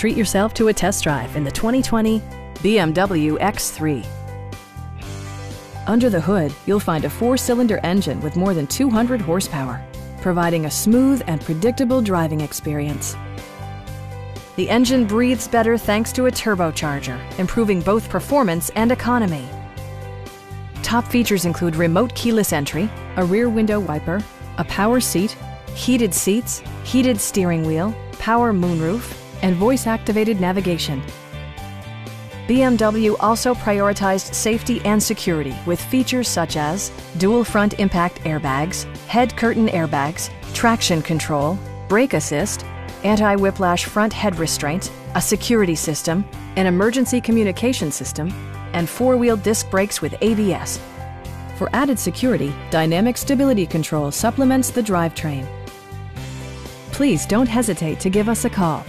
Treat yourself to a test drive in the 2020 BMW X3. Under the hood, you'll find a 4-cylinder engine with more than 200 horsepower, providing a smooth and predictable driving experience. The engine breathes better thanks to a turbocharger, improving both performance and economy. Top features include remote keyless entry, a rear window wiper, a power seat, heated seats, heated steering wheel, power moonroof, and voice-activated navigation. BMW also prioritized safety and security with features such as dual front impact airbags, head curtain airbags, traction control, brake assist, anti-whiplash front head restraint, a security system, an emergency communication system, and 4-wheel disc brakes with AVS. For added security, dynamic stability control supplements the drivetrain. Please don't hesitate to give us a call.